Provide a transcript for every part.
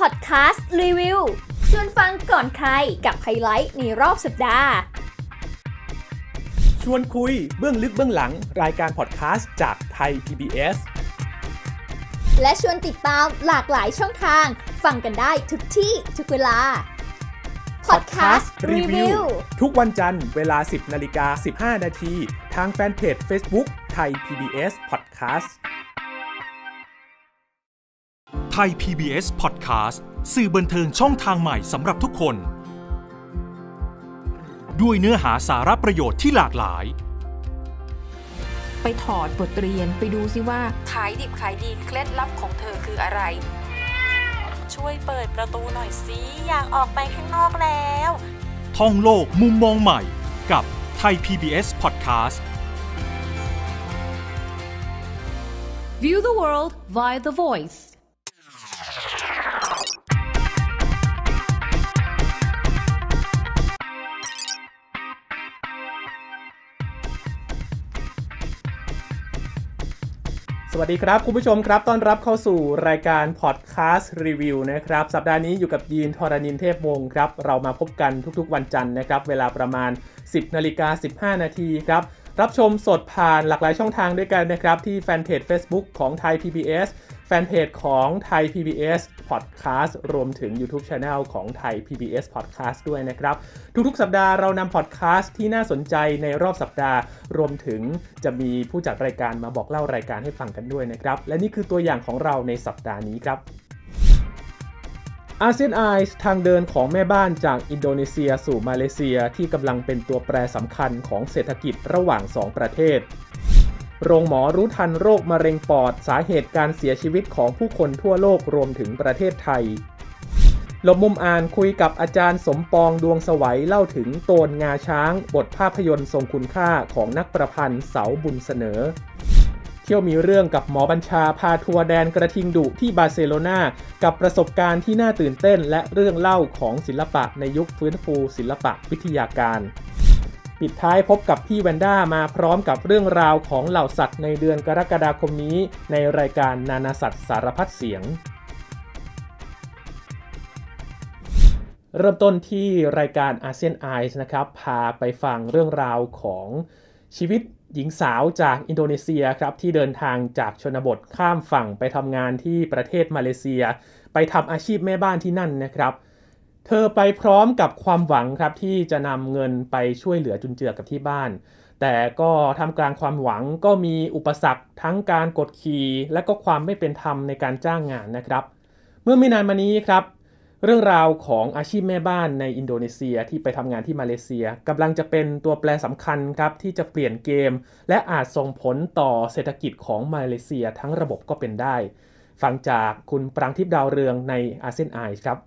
พอดคาสต์รีวิวชวนฟังก่อนใครกับไฮไลท์ในรอบสัปดาห์ชวนคุยเบื้องลึกเบื้องหลังรายการพอดคาสต์จากไทย PBS และชวนติดตามหลากหลายช่องทางฟังกันได้ทุกที่ทุกเวลาพอดคาสต์รีวิวทุกวันจันทร์เวลา 10:15 นาทีทางแฟนเพจ Facebook ไทย PBS Podcast ไทย PBS Podcast สื่อบันเทิงช่องทางใหม่สำหรับทุกคนด้วยเนื้อหาสาระประโยชน์ที่หลากหลายไปถอดบทเรียนไปดูซิว่าขายดิบขายดีเคล็ดลับของเธอคืออะไรช่วยเปิดประตูหน่อยสิอยากออกไปข้างนอกแล้วท่องโลกมุมมองใหม่กับไทย PBS Podcast View the world via the voice สวัสดีครับคุณผู้ชมครับต้อนรับเข้าสู่รายการพอดคาสต์รีวิวนะครับสัปดาห์นี้อยู่กับยีนธรณินเทพวงศ์ครับเรามาพบกันทุกๆวันจันทร์นะครับเวลาประมาณ 10:15 นาทีครับรับชมสดผ่านหลากหลายช่องทางด้วยกันนะครับที่แฟนเพจ Facebook ของไทย PBS แฟนเพจของไทย PBS Podcast รวมถึง YouTube Channel ของไทย PBS Podcast ด้วยนะครับทุกๆสัปดาห์เรานำพอดคาสต์ที่น่าสนใจในรอบสัปดาห์รวมถึงจะมีผู้จัดรายการมาบอกเล่ารายการให้ฟังกันด้วยนะครับและนี่คือตัวอย่างของเราในสัปดาห์นี้ครับASEAN Eyes ทางเดินของแม่บ้านจากอินโดนีเซียสู่มาเลเซียที่กำลังเป็นตัวแปรสำคัญของเศรษฐกิจระหว่าง2ประเทศโรงหมอรู้ทันโรคมะเร็งปอดสาเหตุการเสียชีวิตของผู้คนทั่วโลกรวมถึงประเทศไทยหลบมุมอ่านคุยกับอาจารย์สมปองดวงสวัยเล่าถึงโตนงาช้างบทภาพยนตร์ทรงคุณค่าของนักประพันธ์เสาบุญเสนอเที่ยวมีเรื่องกับหมอบัญชาพาทัวร์แดนกระทิงดุที่บาร์เซโลนากับประสบการณ์ที่น่าตื่นเต้นและเรื่องเล่าของศิลปะในยุคฟื้นฟูศิลปะวิทยาการปิดท้ายพบกับพี่แวนด้ามาพร้อมกับเรื่องราวของเหล่าสัตว์ในเดือนกรกฎาคมนี้ในรายการนานาสัตว์สารพัดเสียงเริ่มต้นที่รายการ ASEAN Eyes นะครับพาไปฟังเรื่องราวของชีวิตหญิงสาวจากอินโดนีเซียครับที่เดินทางจากชนบทข้ามฝั่งไปทำงานที่ประเทศมาเลเซียไปทำอาชีพแม่บ้านที่นั่นนะครับเธอไปพร้อมกับความหวังครับที่จะนำเงินไปช่วยเหลือจุนเจือกับที่บ้านแต่ก็ทำกลางความหวังก็มีอุปสรรคทั้งการกดขี่และก็ความไม่เป็นธรรมในการจ้างงานนะครับเมื่อไม่นานมานี้ครับเรื่องราวของอาชีพแม่บ้านในอินโดนีเซียที่ไปทำงานที่มาเลเซียกำลังจะเป็นตัวแปรสำคัญครับที่จะเปลี่ยนเกมและอาจส่งผลต่อเศรษฐกิจของมาเลเซียทั้งระบบก็เป็นได้ฟังจากคุณปรางทิพย์ดาวเรืองใน ASEAN Eyes ครับ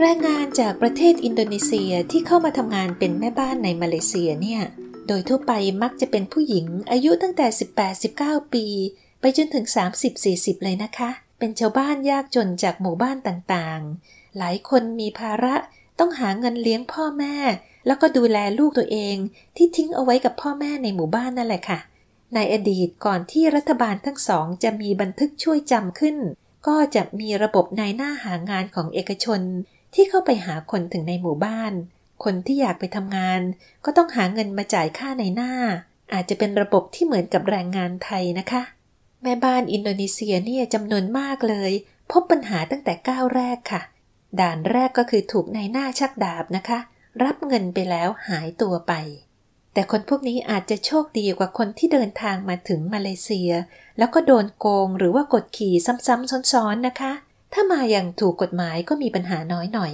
แรงงานจากประเทศอินโดนีเซียที่เข้ามาทำงานเป็นแม่บ้านในมาเลเซียเนี่ยโดยทั่วไปมักจะเป็นผู้หญิงอายุตั้งแต่ 18-19 ปีไปจนถึง 30-40 เลยนะคะเป็นชาวบ้านยากจนจากหมู่บ้านต่างๆหลายคนมีภาระต้องหาเงินเลี้ยงพ่อแม่แล้วก็ดูแลลูกตัวเองที่ทิ้งเอาไว้กับพ่อแม่ในหมู่บ้านนั่นแหละค่ะในอดีตก่อนที่รัฐบาลทั้งสองจะมีบันทึกช่วยจำขึ้นก็จะมีระบบนายหน้าหางานของเอกชนที่เข้าไปหาคนถึงในหมู่บ้านคนที่อยากไปทำงานก็ต้องหาเงินมาจ่ายค่านายหน้าอาจจะเป็นระบบที่เหมือนกับแรงงานไทยนะคะแม่บ้านอินโดนีเซียเนี่ยจำนวนมากเลยพบปัญหาตั้งแต่ก้าวแรกค่ะด่านแรกก็คือถูกนายหน้าชักดาบนะคะรับเงินไปแล้วหายตัวไปแต่คนพวกนี้อาจจะโชคดีกว่าคนที่เดินทางมาถึงมาเลเซียแล้วก็โดนโกงหรือว่ากดขี่ซ้ำๆซ้อนๆนะคะถ้ามาอย่างถูกกฎหมายก็มีปัญหาน้อยหน่อย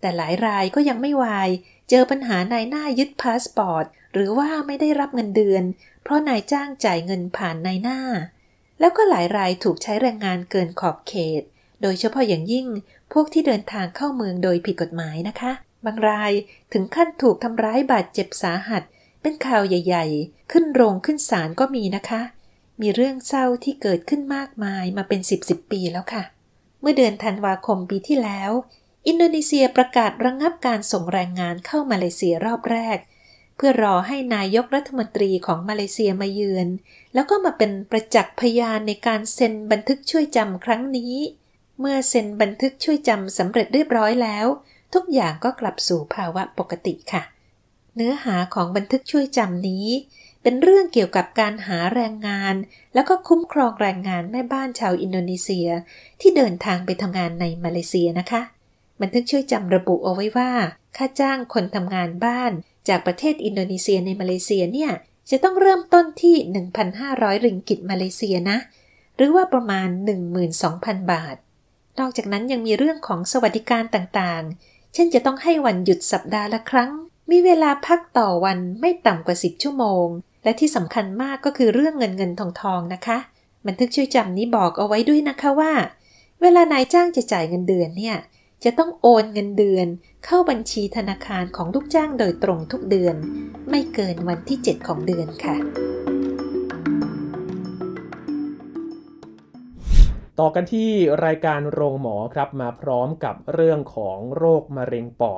แต่หลายรายก็ยังไม่วายเจอปัญหานายหน้ายึดพาสปอร์ตหรือว่าไม่ได้รับเงินเดือนเพราะนายจ้างจ่ายเงินผ่านนายหน้าแล้วก็หลายรายถูกใช้แรงงานเกินขอบเขตโดยเฉพาะอย่างยิ่งพวกที่เดินทางเข้าเมืองโดยผิดกฎหมายนะคะบางรายถึงขั้นถูกทำร้ายบาดเจ็บสาหัสเป็นข่าวใหญ่ๆขึ้นโรงขึ้นศาลก็มีนะคะมีเรื่องเศร้าที่เกิดขึ้นมากมายมาเป็น10ปีแล้วค่ะเมื่อเดือนธันวาคมปีที่แล้วอินโดนีเซียประกาศระงับการส่งแรงงานเข้ามาเลเซียรอบแรก เพื่อรอให้นายกรัฐมนตรีของมาเลเซียมาเยือนแล้วก็มาเป็นประจักษ์พยานในการเซ็นบันทึกช่วยจำครั้งนี้เมื่อเซ็นบันทึกช่วยจำสำเร็จเรียบร้อยแล้วทุกอย่างก็กลับสู่ภาวะปกติค่ะเนื้อหาของบันทึกช่วยจำนี้เป็นเรื่องเกี่ยวกับการหาแรงงานแล้วก็คุ้มครองแรงงานแม่บ้านชาวอินโดนีเซียที่เดินทางไปทำงานในมาเลเซียนะคะบันทึกช่วยจำระบุเอาไว้ว่าค่าจ้างคนทำงานบ้านจากประเทศอินโดนีเซียในมาเลเซียเนี่ยจะต้องเริ่มต้นที่ 1,500 ริงกิตมาเลเซียนะหรือว่าประมาณ 12,000 บาทนอกจากนั้นยังมีเรื่องของสวัสดิการต่างๆเช่นจะต้องให้วันหยุดสัปดาห์ละครั้งมีเวลาพักต่อวันไม่ต่ำกว่า10ชั่วโมงและที่สำคัญมากก็คือเรื่องเงินทองนะคะบันทึกช่วยจำนี้บอกเอาไว้ด้วยนะคะว่าเวลานายจ้างจะจ่ายเงินเดือนเนี่ยจะต้องโอนเงินเดือนเข้าบัญชีธนาคารของลูกจ้างโดยตรงทุกเดือนไม่เกินวันที่7ของเดือนค่ะต่อกันที่รายการโรงหมอครับมาพร้อมกับเรื่องของโรคมะเร็งปอ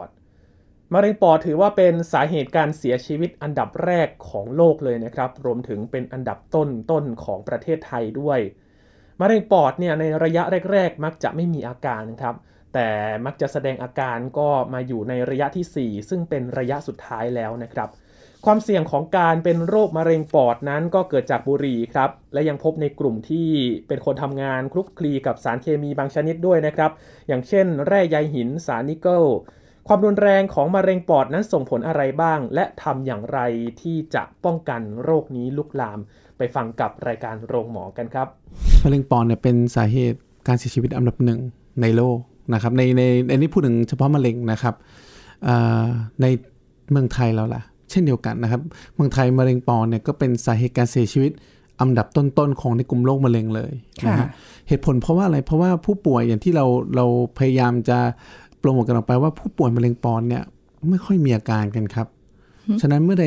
ดถือว่าเป็นสาเหตุการเสียชีวิตอันดับแรกของโลกเลยนะครับรวมถึงเป็นอันดับต้นของประเทศไทยด้วยมะเร็งปอดเนี่ยในระยะแรกๆมักจะไม่มีอาการครับแต่มักจะแสดงอาการก็มาอยู่ในระยะที่4ซึ่งเป็นระยะสุดท้ายแล้วนะครับความเสี่ยงของการเป็นโรคมะเร็งปอดนั้นก็เกิดจากบุหรี่ครับและยังพบในกลุ่มที่เป็นคนทำงานคลุกคลีกับสารเคมีบางชนิดด้วยนะครับอย่างเช่นแร่ใยหินสารนิกเกิลความรุนแรงของมะเร็งปอดนั้นส่งผลอะไรบ้างและทำอย่างไรที่จะป้องกันโรคนี้ลุกลามไปฟังกับรายการโรงหมอกันครับมะเร็งปอดเนี่ยเป็นสาเหตุการเสียชีวิตอันดับหนึ่งในโลกนะครับในนี้พูดถึงเฉพาะมะเร็งนะครับในเมืองไทยเราล่ะเช่นเดียวกันนะครับเมืองไทยมะเร็งปอดเนี่ยก็เป็นสาเหตุการเสียชีวิตอันดับต้นๆของในกลุ่มโรคมะเร็งเลยนะฮะเหตุผลเพราะว่าอะไรเพราะว่าผู้ป่วยอย่างที่เราพยายามจะโปรโมทกันออกไปว่าผู้ป่วยมะเร็งปอดเนี่ยไม่ค่อยมีอาการกันครับฉะนั้นเมื่อใด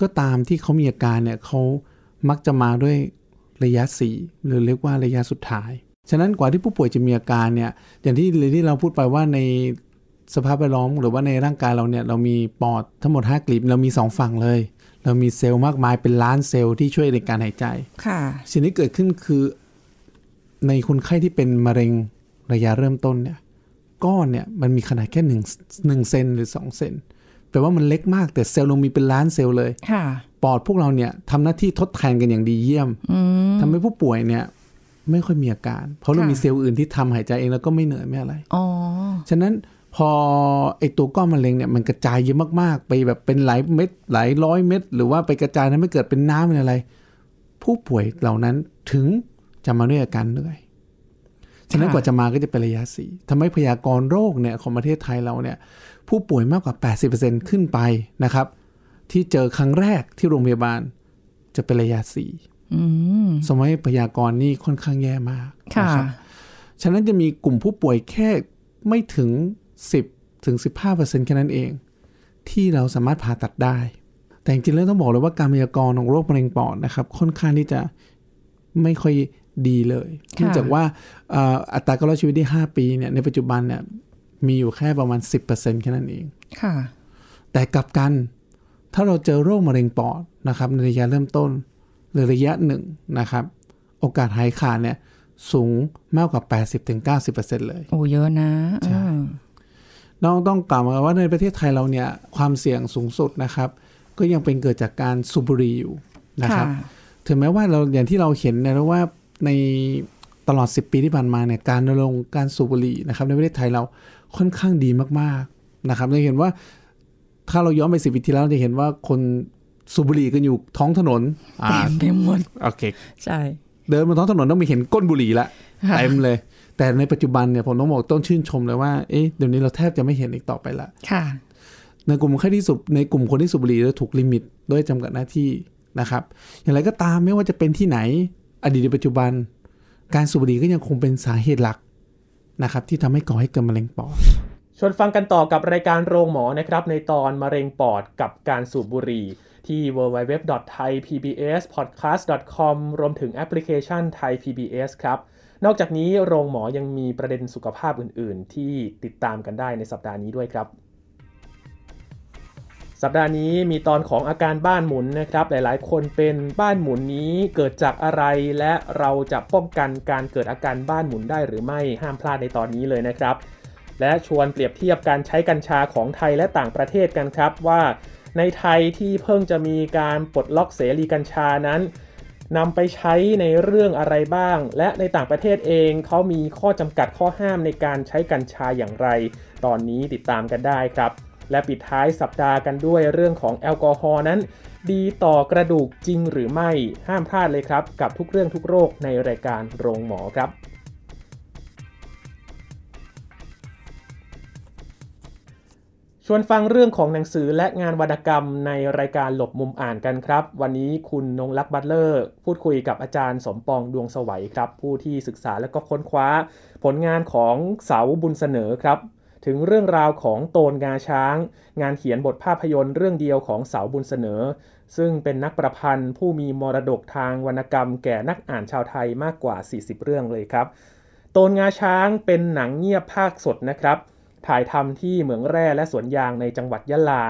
ก็ตามที่เขามีอาการเนี่ยเขามักจะมาด้วยระยะ4หรือเรียกว่าระยะสุดท้ายฉะนั้นกว่าที่ผู้ป่วยจะมีอาการเนี่ยอย่างที่เราพูดไปว่าในสภาพแวดล้อมหรือว่าในร่างกายเราเนี่ยเรามีปอดทั้งหมด5กลีบเรามี2ฝั่งเลยเรามีเซลล์มากมายเป็นล้านเซลล์ที่ช่วยในการหายใจค่ะสิ่งที่เกิดขึ้นคือในคนไข้ที่เป็นมะเร็งระยะเริ่มต้นเนี่ยก้อนเนี่ยมันมีขนาดแค่1เซนหรือ2เซนแปลว่ามันเล็กมากแต่เซลล์เรามีเป็นล้านเซลล์เลยค่ะปอดพวกเราเนี่ยทำหน้าที่ทดแทนกันอย่างดีเยี่ยมทำให้ผู้ป่วยเนี่ยไม่ค่อยมีอาการเพราะเรามีเซลล์อื่นที่ทำหายใจเองแล้วก็ไม่เหนื่อยไม่อะไรฉะนั้นพอไอตัวก้อนมะเร็งเนี่ยมันกระจายเยอะมากๆไปแบบเป็นหลายเม็ดหลายร้อยเม็ดหรือว่าไปกระจายนั้นไม่เกิดเป็นน้ำเป็นอะไรผู้ป่วยเหล่านั้นถึงจะมาด้วยอาการเหนื่อยฉะนั้นกว่าจะมาก็จะเป็นระยะ4ทำให้พยากรณ์โรคเนี่ยของประเทศไทยเราเนี่ยผู้ป่วยมากกว่า 80% ขึ้นไปนะครับที่เจอครั้งแรกที่โรงพยาบาลจะเป็นระยะ4สมัยพยากรณ์นี่ค่อนข้างแย่มากนะครับฉะนั้นจะมีกลุ่มผู้ป่วยแค่ไม่ถึง 10-15% แค่นั้นเองที่เราสามารถผ่าตัดได้แต่จริงๆแล้วต้องบอกเลยว่าการพยากรณ์ของโรคมะเร็งปอดนะครับค่อนข้างที่จะไม่ค่อยดีเลยเนื่องจากว่าอัตราการรอดชีวิตที่5ปีเนี่ยในปัจจุบันเนี่ยมีอยู่แค่ประมาณ 10% แค่นั้นเองแต่กลับกันถ้าเราเจอโรคมะเร็งปอดนะครับในระยะเริ่มต้นหรือระยะ1นะครับโอกาสหายขาดเนี่ยสูงมากกว่า 80-90% เลยโอ้เยอะนะใช่น้องต้องกล่าวว่าในประเทศไทยเราเนี่ยความเสี่ยงสูงสุดนะครับก็ยังเป็นเกิดจากการสูบบุหรี่อยู่นะครับถึงแม้ว่าเราอย่างที่เราเห็นนะว่าในตลอด10ปีที่ผ่านมาเนี่ยการรณรงค์การสูบบุหรี่นะครับในประเทศไทยเราค่อนข้างดีมากๆนะครับเราเห็นว่าถ้าเราย้อนไป10ปีที่แล้วจะเห็นว่าคนสูบบุหรี่กันอยู่ท้องถนนเต็มหมดโอเคใช่เดินบนท้องถนนต้องมีเห็นก้นบุหรี่ละเต็มเลยแต่ในปัจจุบันเนี่ยผมต้องบอกต้องชื่นชมเลยว่าเอ๊ะเดี๋ยวนี้เราแทบจะไม่เห็นอีกต่อไปละค่ะในกลุ่มคนที่สูบบุหรี่เราถูกลิมิตด้วยจำกัดหน้าที่นะครับอย่างไรก็ตามไม่ว่าจะเป็นที่ไหนอดีตหรือปัจจุบันการสูบบุหรี่ก็ยังคงเป็นสาเหตุหลักนะครับที่ทำให้ก่อให้เกิดมะเร็งปอดชวนฟังกันต่อกับรายการโรงหมอนะครับในตอนมะเร็งปอดกับการสูบบุหรี่ที่ www.thaipbspodcast.com รวมถึงแอปพลิเคชัน Thai PBS ครับนอกจากนี้โรงหมอยังมีประเด็นสุขภาพอื่นๆที่ติดตามกันได้ในสัปดาห์นี้ด้วยครับ สัปดาห์นี้มีตอนของอาการบ้านหมุนนะครับหลายๆคนเป็นบ้านหมุนนี้เกิดจากอะไรและเราจะป้องกันการเกิดอาการบ้านหมุนได้หรือไม่ห้ามพลาดในตอนนี้เลยนะครับและชวนเปรียบเทียบการใช้กัญชาของไทยและต่างประเทศกันครับว่าในไทยที่เพิ่งจะมีการปลดล็อกเสรีกัญชานั้นนำไปใช้ในเรื่องอะไรบ้างและในต่างประเทศเองเขามีข้อจำกัดข้อห้ามในการใช้กัญชาอย่างไรตอนนี้ติดตามกันได้ครับและปิดท้ายสัปดาห์กันด้วยเรื่องของแอลกอฮอล์นั้นดีต่อกระดูกจริงหรือไม่ห้ามพลาดเลยครับกับทุกเรื่องทุกโรคในรายการโรงหมอครับชวนฟังเรื่องของหนังสือและงานวรรณกรรมในรายการหลบมุมอ่านกันครับวันนี้คุณนงลักษณ์ บัตเลอร์พูดคุยกับอาจารย์สมปองดวงสวัยครับผู้ที่ศึกษาและก็ค้นคว้าผลงานของเสาบุญเสนอครับถึงเรื่องราวของโตนงาช้างงานเขียนบทภาพยนตร์เรื่องเดียวของเสาบุญเสนอซึ่งเป็นนักประพันธ์ผู้มีมรดกทางวรรณกรรมแก่นักอ่านชาวไทยมากกว่า40เรื่องเลยครับโตนงาช้างเป็นหนังเงียบภาคสดนะครับถ่ายทำที่เหมืองแร่และสวนยางในจังหวัดยะลา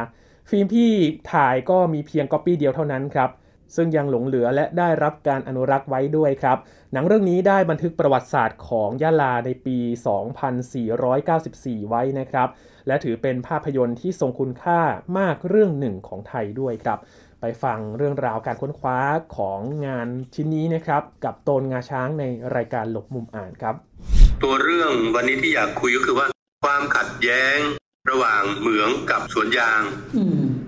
ฟิล์มที่ถ่ายก็มีเพียงก๊อปปี้เดียวเท่านั้นครับซึ่งยังหลงเหลือและได้รับการอนุรักษ์ไว้ด้วยครับหนังเรื่องนี้ได้บันทึกประวัติศาสตร์ของยะลาในปี 2494 ไว้นะครับและถือเป็นภาพยนตร์ที่ทรงคุณค่ามากเรื่องหนึ่งของไทยด้วยครับไปฟังเรื่องราวการค้นคว้าของงานชิ้นนี้นะครับกับโตนงาช้างในรายการหลบมุมอ่านครับตัวเรื่องวันนี้ที่อยากคุยก็คือว่าความขัดแย้งระหว่างเหมืองกับสวนยาง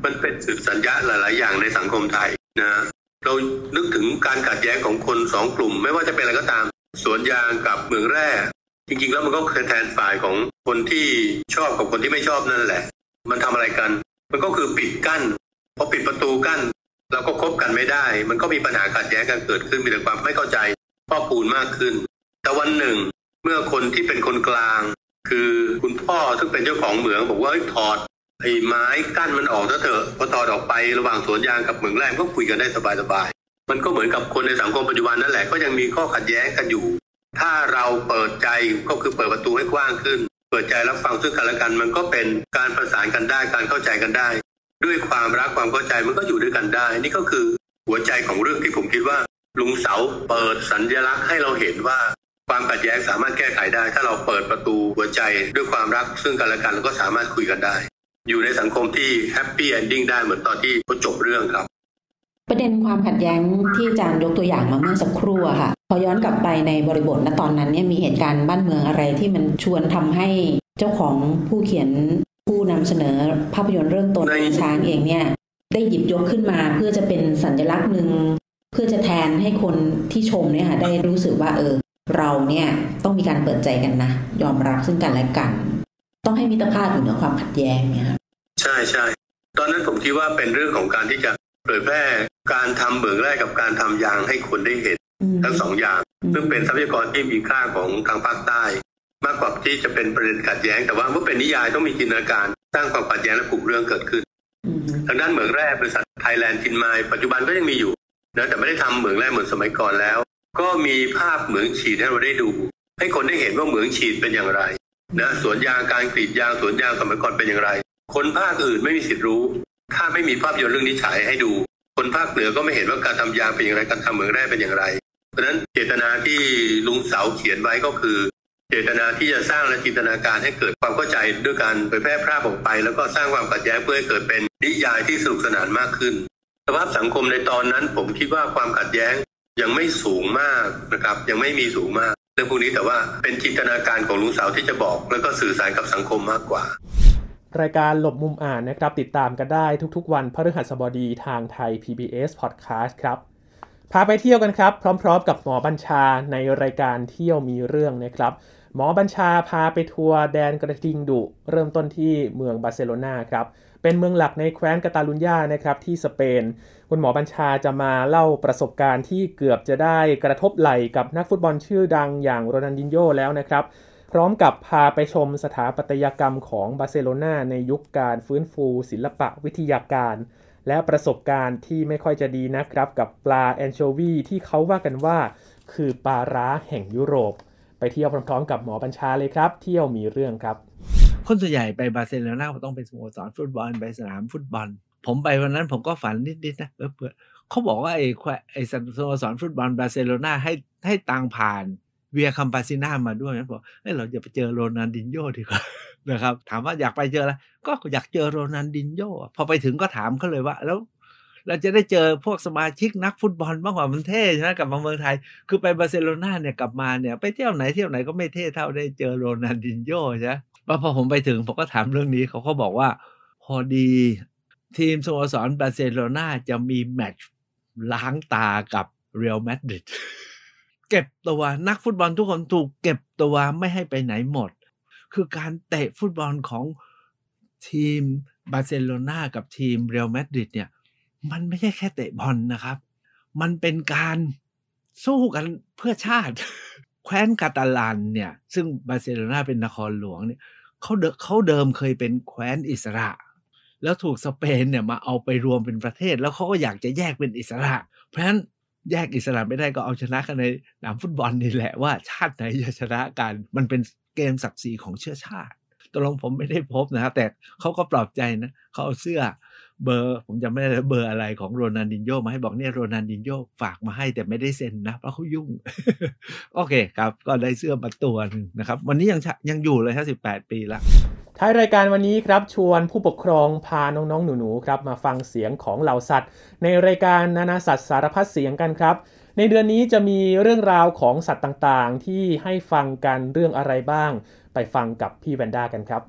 มันเป็นสื่อสัญญาหลายๆอย่างในสังคมไทยนะเรานึกถึงการขัดแย้งของคนสองกลุ่มไม่ว่าจะเป็นอะไรก็ตามสวนยางกับเหมืองแร่จริงๆแล้วมันก็คือแทนฝ่ายของคนที่ชอบกับคนที่ไม่ชอบนั่นแหละมันทำอะไรกันมันก็คือปิดกั้นพอปิดประตูกั้นเราก็คบกันไม่ได้มันก็มีปัญหาขัดแย้งกันเกิดขึ้นมีแต่ความไม่เข้าใจพอกพูนมากขึ้นแต่วันหนึ่งเมื่อคนที่เป็นคนกลางคือคุณพ่อซึ่งเป็นเจ้าของเหมืองบอกว่าถอดไอ้ไม้กั้นมันออกเถอะพอถอดออกไประหว่างสวนยางกับเหมืองแร่ก็คุยกันได้สบายๆมันก็เหมือนกับคนในสังคมปัจจุบันนั่นแหละก็ยังมีข้อขัดแย้งกันอยู่ถ้าเราเปิดใจก็คือเปิดประตูให้กว้างขึ้นเปิดใจรับฟังซึ่งกันและกันมันก็เป็นการประสานกันได้การเข้าใจกันได้ด้วยความรักความเข้าใจมันก็อยู่ด้วยกันได้นี่ก็คือหัวใจของเรื่องที่ผมคิดว่าลุงเสาเปิดสัญลักษณ์ให้เราเห็นว่าความขัดแย้งสามารถแก้ไขได้ถ้าเราเปิดประตูหัวใจด้วยความรักซึ่งกันและกันเราก็สามารถคุยกันได้อยู่ในสังคมที่แฮปปี้เอนดิ้งได้เหมือนตอนที่เขาจบเรื่องครับประเด็นความขัดแย้งที่อาจารย์ยกตัวอย่างมาเมื่อสักครู่ค่ะพอย้อนกลับไปในบริบทณตอนนั้นเนี่ยมีเหตุการณ์บ้านเมืองอะไรที่มันชวนทำให้เจ้าของผู้เขียนผู้นำเสนอภาพยนตร์เรื่องโตนงาช้างเองเนี่ยได้หยิบยกขึ้นมาเพื่อจะเป็นสัญลักษณ์หนึ่งเพื่อจะแทนให้คนที่ชมเนี่ยค่ะได้รู้สึกว่าเราเนี่ยต้องมีการเปิดใจกันนะยอมรับซึ่งกันและกันต้องให้มิตรภาพอยู่เหนือความขัดแย้งเนี่ยครับใช่ใช่ตอนนั้นผมคิดว่าเป็นเรื่องของการที่จะเผยแพร่การทำเหมืองแร่กับการทำยางให้คนได้เห็นทั้งสองอย่างซึ่งเป็นทรัพยากรที่มีค่าของทางภาคใต้มากกว่าที่จะเป็นประเด็นขัดแย้งแต่ว่าเมื่อเป็นนิยายต้องมีจินตนาการสร้างความขัดแย้งและปลุกเรื่องเกิดขึ้นทางด้านเหมืองแร่บริษัทไทยแลนด์ทินไมน์ปัจจุบันก็ยังมีอยู่นะแต่ไม่ได้ทำเหมืองแร่เหมือนสมัยก่อนแล้วก็มีภาพเหมืองฉีดให้เราได้ดูให้คนได้เห็นว่าเหมืองฉีดเป็นอย่างไรนะสวนยางการกรีดยางสวนยางสมัยก่อนเป็นอย่างไรคนภาคอื่นไม่มีสิทธิ์รู้ถ้าไม่มีภาพยนตร์เรื่องนี้ฉายให้ดูคนภาคเหนือก็ไม่เห็นว่าการทำยางเป็นอย่างไรการทำเหมืองแร่เป็นอย่างไรเพราะฉะนั้นเจตนาที่ลุงเสาเขียนไว้ก็คือเจตนาที่จะสร้างและจินตนาการให้เกิดความเข้าใจด้วยการเผยแพร่ภาพออกไปแล้วก็สร้างความขัดแย้งเพื่อให้เกิดเป็นนิยายที่สนุกสนานมากขึ้นสภาพสังคมในตอนนั้นผมคิดว่าความขัดแย้งยังไม่สูงมากนะครับยังไม่มีสูงมากเรื่องพวกนี้แต่ว่าเป็นจินตนาการของลุงเสาที่จะบอกแล้วก็สื่อสารกับสังคมมากกว่ารายการหลบมุมอ่านนะครับติดตามกันได้ทุกๆวันพฤหัสบดีทางไทย PBS Podcast ครับพาไปเที่ยวกันครับพร้อมๆกับหมอบัญชาในรายการเที่ยวมีเรื่องนะครับหมอบัญชาพาไปทัวร์แดนกระทิงดุเริ่มต้นที่เมืองบาร์เซโลนาครับเป็นเมืองหลักในแคว้นกาตาลุญญานะครับที่สเปนคุณหมอบัญชาจะมาเล่าประสบการณ์ที่เกือบจะได้กระทบไหล่กับนักฟุตบอลชื่อดังอย่างโรนัลดินโญ่แล้วนะครับพร้อมกับพาไปชมสถาปัตยกรรมของบาร์เซโลนาในยุคการฟื้นฟูศิลปะวิทยาการและประสบการณ์ที่ไม่ค่อยจะดีนะครับกับปลาแอนโชวีที่เขาว่ากันว่าคือปลาร้าแห่งยุโรปไปเที่ยวพร้อมๆกับหมอบัญชาเลยครับเที่ยวมีเรื่องครับคนส่วนใหญ่ไปบาร์เซโลนาต้องไปสโมสรฟุตบอลไปสนามฟุตบอล ผมไปวันนั้นผมก็ฝันนิดๆนะเพื่อเขาบอกว่าไอ้สโมสรฟุตบอลบาร์เซโลนาให้ตังผ่านเวียคัมปาซิน่ามาด้วยนะบอกเฮ้ยเราจะไปเจอโรนัลดินโญ่ดีกว่านะครับถามว่าอยากไปเจออะไรก็อยากเจอโรนัลดินโญ่พอไปถึงก็ถามเขาเลยว่าแล้วเราจะได้เจอพวกสมาชิกนักฟุตบอลมากกว่ามันเท่ใช่ไหมกลับมาเมืองไทยคือไปบาร์เซโลนาเนี่ยกลับมาเนี่ยไปเที่ยวไหนก็ไม่เท่เท่าได้เจอโรนัลดินโญ่ใช่ไหมพอผมไปถึงผมก็ถามเรื่องนี้เขาก็บอกว่าพอดีทีมสโมสรบาร์เซโลนาจะมีแมตช์ล้างตากับเรอัลมาดริดเก็บตัวนักฟุตบอลทุกคนถูกเก็บตัวไม่ให้ไปไหนหมดคือการเตะฟุตบอลของทีมบาร์เซโลนากับทีมเรอัลมาดริดเนี่ยมันไม่ใช่แค่เตะบอลนะครับมันเป็นการสู้กันเพื่อชาติแคว้นกาตาลันเนี่ยซึ่งบาร์เซโลนาเป็นนครหลวงเนี่ยเขาเดิมเคยเป็นแคว้นอิสระแล้วถูกสเปนเนี่ยมาเอาไปรวมเป็นประเทศแล้วเขาก็อยากจะแยกเป็นอิสระเพราะฉะนั้นแยกอิสระไม่ได้ก็เอาชนะกันในสนามฟุตบอลนี่แหละว่าชาติไหนจะชนะกันมันเป็นเกมศักดิ์ศรีของเชื้อชาติตกลงผมไม่ได้พบนะครับแต่เขาก็ปลอบใจนะเขาเอาเสื้อเบอร์ผมจำไม่ได้เบอร์อะไรของโรนัลดินโญ่มาให้บอกเนี่ยโรนัลดินโญ่ฝากมาให้แต่ไม่ได้เซ็นนะเพราะเขายุ่ง โอเคครับก็ได้เสื้อมาตัวนึงนะครับวันนี้ยังอยู่เลยครับ18ปีละท้ายรายการวันนี้ครับชวนผู้ปกครองพาน้องๆหนูๆครับมาฟังเสียงของเหล่าสัตว์ในรายการนานาสัตว์สารพัดเสียงกันครับในเดือนนี้จะมีเรื่องราวของสัตว์ต่างๆที่ให้ฟังกันเรื่องอะไรบ้างไปฟังกับพี่แวนด้ากันครับ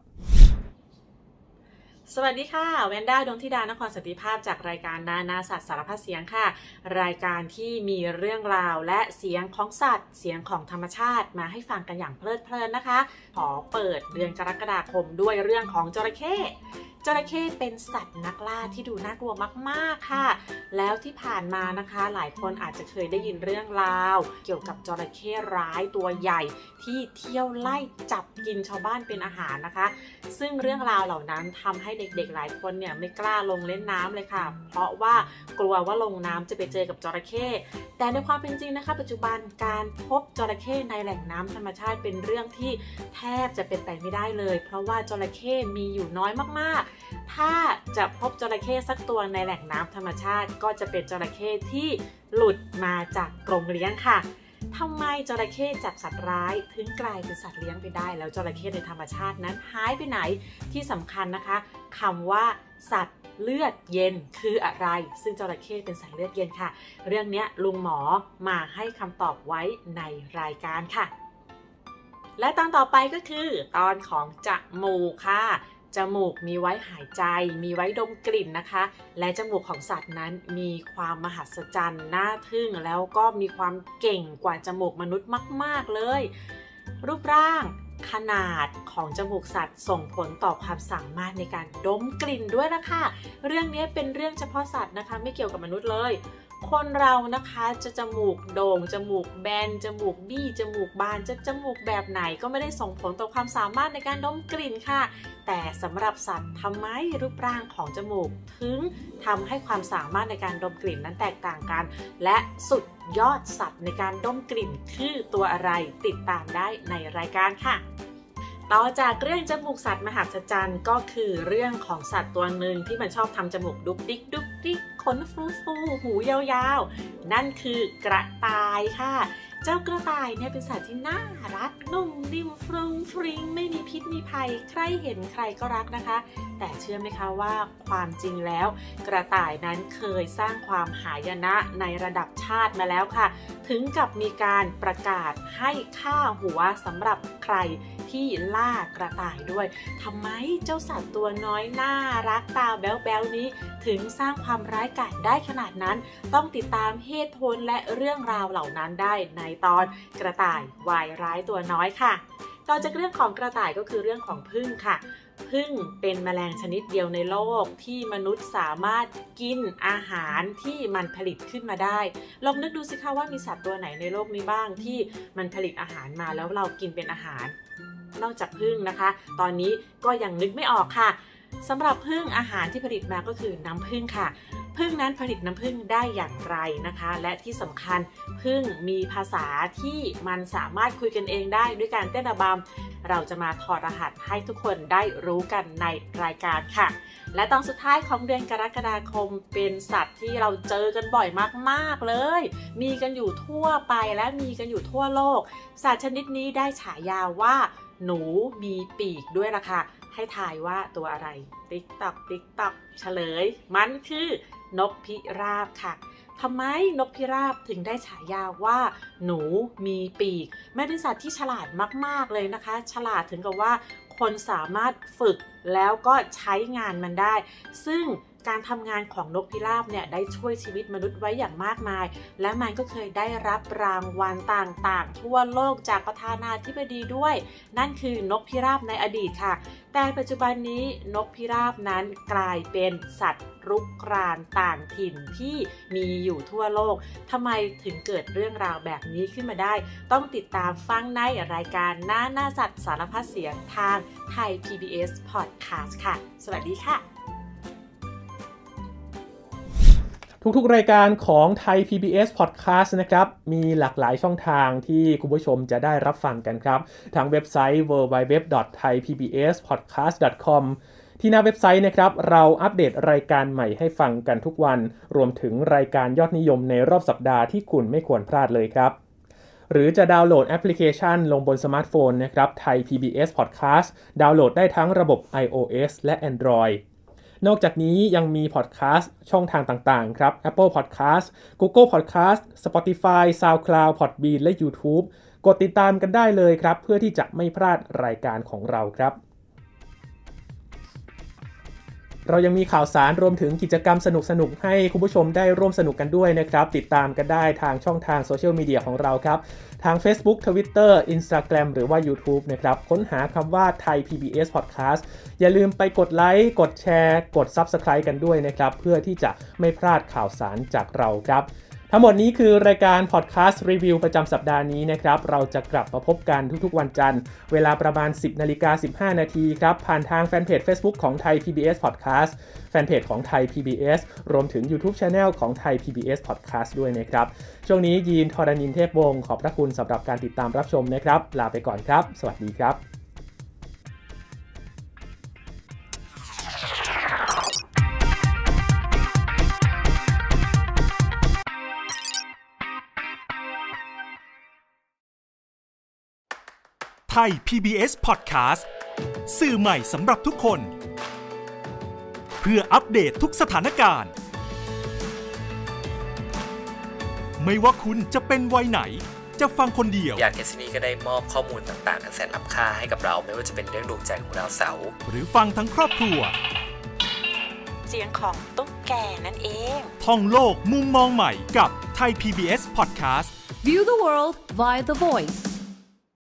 สวัสดีค่ะแวนด้าดวงธิดานครสันติภาพจากรายการนานาสัตว์สารพัดเสียงค่ะรายการที่มีเรื่องราวและเสียงของสัตว์เสียงของธรรมชาติมาให้ฟังกันอย่างเพลิดเพลินนะคะขอเปิดเดือนกรกฎาคมด้วยเรื่องของจระเข้จระเข้เป็นสัตว์นักล่าที่ดูน่ากลัวมากๆค่ะแล้วที่ผ่านมานะคะหลายคนอาจจะเคยได้ยินเรื่องราวเกี่ยวกับจระเข้ร้ายตัวใหญ่ที่เที่ยวไล่จับกินชาวบ้านเป็นอาหารนะคะซึ่งเรื่องราวเหล่านั้นทำให้เด็กๆหลายคนเนี่ยไม่กล้าลงเล่นน้ำเลยค่ะเพราะว่ากลัวว่าลงน้ำจะไปเจอกับจระเข้แต่ในความเป็นจริงนะคะปัจจุบันการพบจระเข้ในแหล่งน้ำธรรมชาติเป็นเรื่องที่แทบจะเป็นไปไม่ได้เลยเพราะว่าจระเข้มีอยู่น้อยมากๆถ้าจะพบจระเข้สักตัวในแหล่งน้ำธรรมชาติก็จะเป็นจระเข้ที่หลุดมาจากกรงเลี้ยงค่ะทำไมจระเข้จับสัตว์ร้ายถึงกลายเป็นสัตว์เลี้ยงไปได้แล้วจระเข้ในธรรมชาตินั้นหายไปไหนที่สำคัญนะคะคำว่าสัตว์เลือดเย็นคืออะไรซึ่งจระเข้เป็นสัตว์เลือดเย็นค่ะเรื่องนี้ลุงหมอมาให้คำตอบไว้ในรายการค่ะและตอนต่อไปก็คือตอนของจมูกค่ะจมูกมีไว้หายใจมีไว้ดมกลิ่นนะคะและจมูกของสัตว์นั้นมีความมหัศจรรย์น่าทึ่งแล้วก็มีความเก่งกว่าจมูกมนุษย์มากๆเลยรูปร่างขนาดของจมูกสัตว์ส่งผลต่อความสามารถในการดมกลิ่นด้วยนะคะเรื่องนี้เป็นเรื่องเฉพาะสัตว์นะคะไม่เกี่ยวกับมนุษย์เลยคนเรานะคะจะจมูกโด่งจมูกแบนจมูกบี้จมูกบานจะจมูกแบบไหนก็ไม่ได้ส่งผลต่อความสามารถในการดมกลิ่นค่ะแต่สำหรับสัตว์ทำไมรูปร่างของจมูกถึงทำให้ความสามารถในการดมกลิ่นนั้นแตกต่างกันและสุดยอดสัตว์ในการดมกลิ่นคือตัวอะไรติดตามได้ในรายการค่ะต่อจากเรื่องจมูกสัตว์มหัศจรรย์ก็คือเรื่องของสัตว์ตัวหนึ่งที่มันชอบทำจมูกดุ๊กดิ๊กขนฟูๆหูยาวๆนั่นคือกระต่ายค่ะเจ้ากระต่ายเนี่ยเป็นสัตว์ที่น่ารักนุ่มนิ่มฟรุ้งฟริ้งไม่มีพิษมีภัยใครเห็นใครก็รักนะคะแต่เชื่อไหมคะว่าความจริงแล้วกระต่ายนั้นเคยสร้างความหายนะในระดับชาติมาแล้วค่ะถึงกับมีการประกาศให้ค่าหัวสำหรับใครที่ล่ากระต่ายด้วยทำไมเจ้าสัตว์ตัวน้อยน่ารักตาแบ๊วๆนี้ถึงสร้างความร้ายกาจได้ขนาดนั้นต้องติดตามเหตุผลและเรื่องราวเหล่านั้นได้ในตอนกระต่ายวายร้ายตัวน้อยค่ะต่อจากเรื่องของกระต่ายก็คือเรื่องของผึ้งค่ะผึ้งเป็นแมลงชนิดเดียวในโลกที่มนุษย์สามารถกินอาหารที่มันผลิตขึ้นมาได้ลองนึกดูสิคะว่ามีสัตว์ตัวไหนในโลกนี้บ้างที่มันผลิตอาหารมาแล้วเรากินเป็นอาหารนอกจากผึ้งนะคะตอนนี้ก็ยังนึกไม่ออกค่ะสำหรับผึ้งอาหารที่ผลิตมาก็คือน้ำผึ้งค่ะผึ้งนั้นผลิตน้ำผึ้งได้อย่างไรนะคะและที่สำคัญผึ้งมีภาษาที่มันสามารถคุยกันเองได้ด้วยการเต้นระบำ เราจะมาถอดรหัสให้ทุกคนได้รู้กันในรายการค่ะและตอนสุดท้ายของเดือนกรกฎาคมเป็นสัตว์ที่เราเจอกันบ่อยมากๆเลยมีกันอยู่ทั่วไปและมีกันอยู่ทั่วโลกสัตว์ชนิดนี้ได้ฉายาว่าหนูมีปีกด้วยล่ะค่ะให้ทายว่าตัวอะไรติ๊กตอกติ๊กตอกเฉลยมันคือนกพิราบค่ะทำไมนกพิราบถึงได้ฉายาว่าหนูมีปีกแม้เป็นสัตว์ที่ฉลาดมากๆเลยนะคะฉลาดถึงกับว่าคนสามารถฝึกแล้วก็ใช้งานมันได้ซึ่งการทำงานของนกพิราบเนี่ยได้ช่วยชีวิตมนุษย์ไว้อย่างมากมายและมันก็เคยได้รับรางวัลต่างๆทั่วโลกจากประธานาธิบดีด้วยนั่นคือนกพิราบในอดีตค่ะแต่ปัจจุบันนี้นกพิราบนั้นกลายเป็นสัตว์รุกรานต่างถิ่นที่มีอยู่ทั่วโลกทำไมถึงเกิดเรื่องราวแบบนี้ขึ้นมาได้ต้องติดตามฟังในรายการหน้าสัตว์สารพัดเสียงทางไทย PBS Podcast ค่ะสวัสดีค่ะทุกๆรายการของไทย PBS Podcast นะครับมีหลากหลายช่องทางที่คุณผู้ชมจะได้รับฟังกันครับทางเว็บไซต์ www.thaipbspodcast.com ที่หน้าเว็บไซต์นะครับเราอัปเดตรายการใหม่ให้ฟังกันทุกวันรวมถึงรายการยอดนิยมในรอบสัปดาห์ที่คุณไม่ควรพลาดเลยครับหรือจะดาวน์โหลดแอปพลิเคชันลงบนสมาร์ทโฟนนะครับไทย PBS Podcast ดาวน์โหลดได้ทั้งระบบ iOS และ Androidนอกจากนี้ยังมีพอดแคสต์ช่องทางต่างๆครับ Apple Podcast Google Podcast Spotify SoundCloud Podbean และ YouTube กดติดตามกันได้เลยครับเพื่อที่จะไม่พลาดรายการของเราครับเรายังมีข่าวสารรวมถึงกิจกรรมสนุกๆให้คุณผู้ชมได้ร่วมสนุกกันด้วยนะครับติดตามกันได้ทางช่องทางโซเชียลมีเดียของเราครับทาง Facebook Twitter Instagram หรือว่า YouTube นะครับค้นหาคำว่า Thai PBS Podcast อย่าลืมไปกดไลค์กดแชร์กด Subscribe กันด้วยนะครับเพื่อที่จะไม่พลาดข่าวสารจากเราครับทั้งหมดนี้คือรายการ Podcast Review ประจำสัปดาห์นี้นะครับเราจะกลับมาพบกันทุกๆวันจันทร์เวลาประมาณ 10:15 น.ครับผ่านทางแฟนเพจ Facebook ของ Thai PBS Podcast แฟนเพจของ Thai PBS รวมถึง YouTube Channel ของ Thai PBS Podcast ด้วยนะครับช่วงนี้ยีน ธรณินทร์ เทพวงศ์ขอบพระคุณสำหรับการติดตามรับชมนะครับลาไปก่อนครับสวัสดีครับไทย PBS Podcast สื่อใหม่สำหรับทุกคนเพื่ออัปเดตทุกสถานการณ์ไม่ว่าคุณจะเป็นวัยไหนจะฟังคนเดียวอย่างเอสนี่ก็ได้มอบข้อมูลต่างๆอันแสนล้ำค่าให้กับเราไม่ว่าจะเป็นเรื่องดวงใจของดาวเสาร์หรือฟังทั้งครอบครัวเสียงของตุ๊กแกนั่นเองท่องโลกมุมมองใหม่กับไทย PBS Podcast View the world via the voice